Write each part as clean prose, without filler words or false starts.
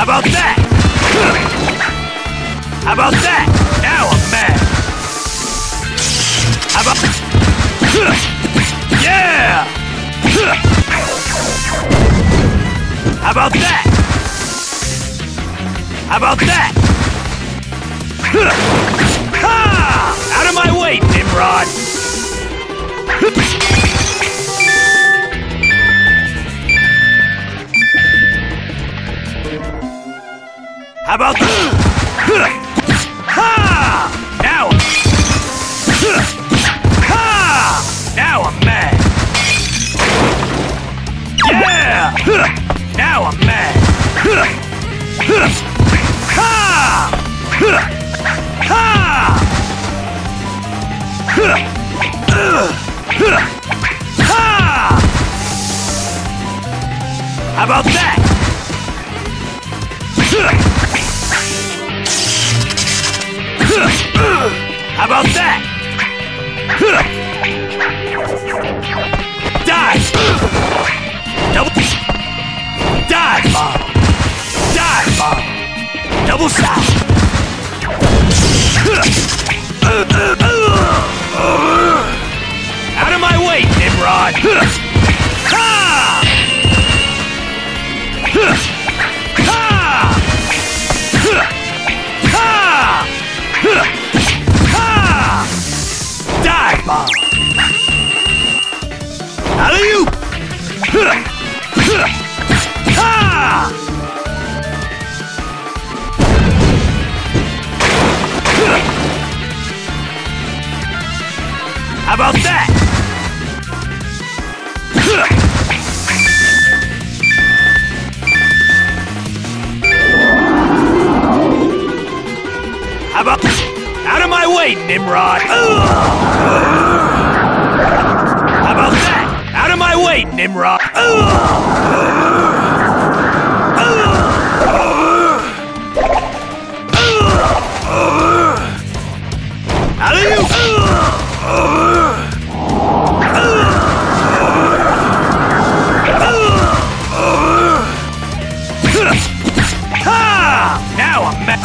How about that? How about that? Now I'm mad. How about... Yeah! How about that? How about that? Ha! Out of my way, Nimrod! How about that? Ha! Now I'm... Ha! Now I'm mad! Yeah! Now I'm mad! Ha! Ha! Ha! How about that? How about that? Dive! Double... Dive bomb! Dive bomb! Double stop! Out of my way, Nimrod! Ha! Alley-oop! Ha! How about that? How about... Out of my way, Nimrod! How about that? Out of my way, Nimrod! How do you? Ha! Now I'm mad.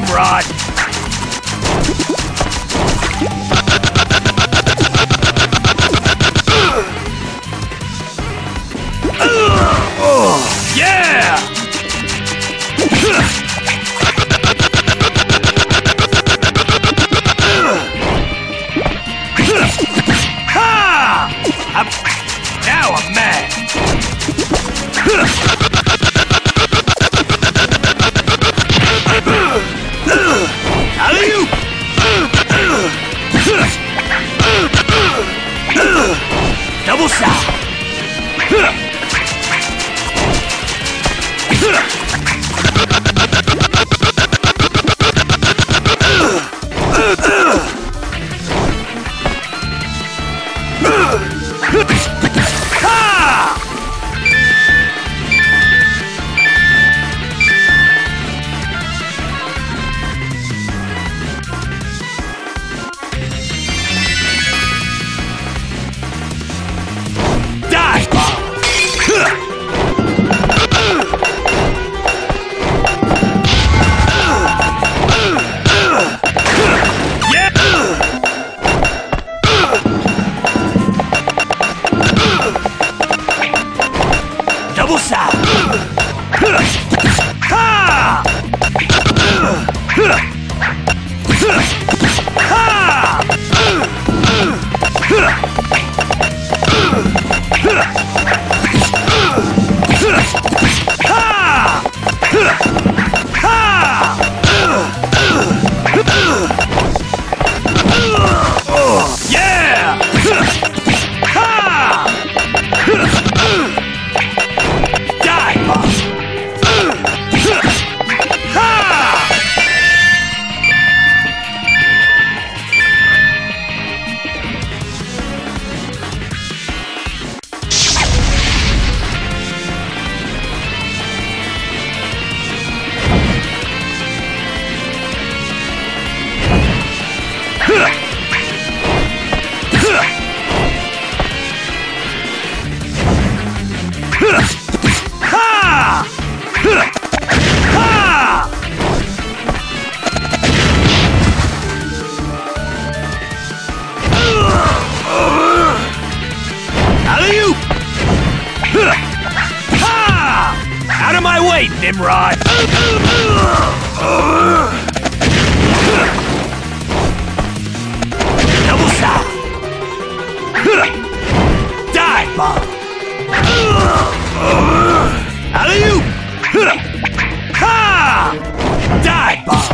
Nimrod! Nimrod! Double stop! Dive bomb! Alley-oop! Ha! Dive bomb!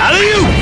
Alley-oop!